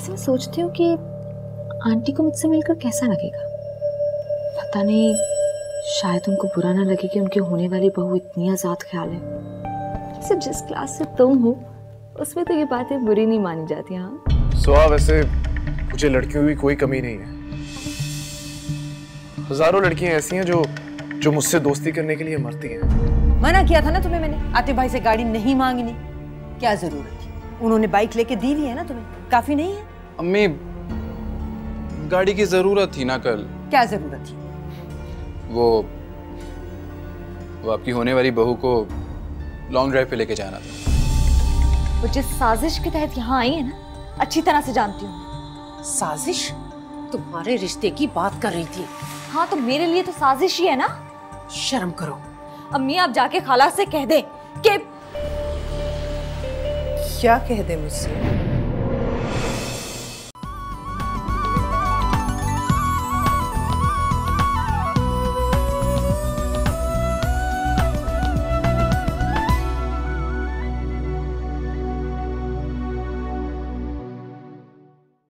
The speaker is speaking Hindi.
वैसे मैं सोचती हूँ कि आंटी को मुझसे मिलकर कैसा लगेगा। पता नहीं, शायद उनको बुरा ना लगे कि उनके होने वाली बहू इतनी आज़ाद ख्याल है। सिर्फ जिस क्लास से तुम हो उसमें तो ये बातें बुरी नहीं मानी जाती। हाँ सोहा, वैसे मुझे लड़कियों की कोई कमी नहीं है। हजारों लड़कियां ऐसी हैं जो मुझसे दोस्ती करने के लिए मरती हैं। मना किया था ना तुम्हें मैंने, आतिफ भाई से गाड़ी नहीं मांगनी। क्या जरूरत थी, उन्होंने बाइक लेके दी हुई है ना तुम्हें, काफी नहीं है? अम्मी गाड़ी की जरूरत थी ना कल। क्या जरूरत थी? वो आपकी होने वाली बहू को लॉन्ग ड्राइव पे लेके जाना था। वो जिस साजिश के तहत यहाँ आई है ना, अच्छी तरह से जानती हूँ। साजिश? तुम्हारे रिश्ते की बात कर रही थी। हाँ तो मेरे लिए तो साजिश ही है ना। शर्म करो। अम्मी आप जाके खाला से कह दें कि क्या कह दे मुझसे।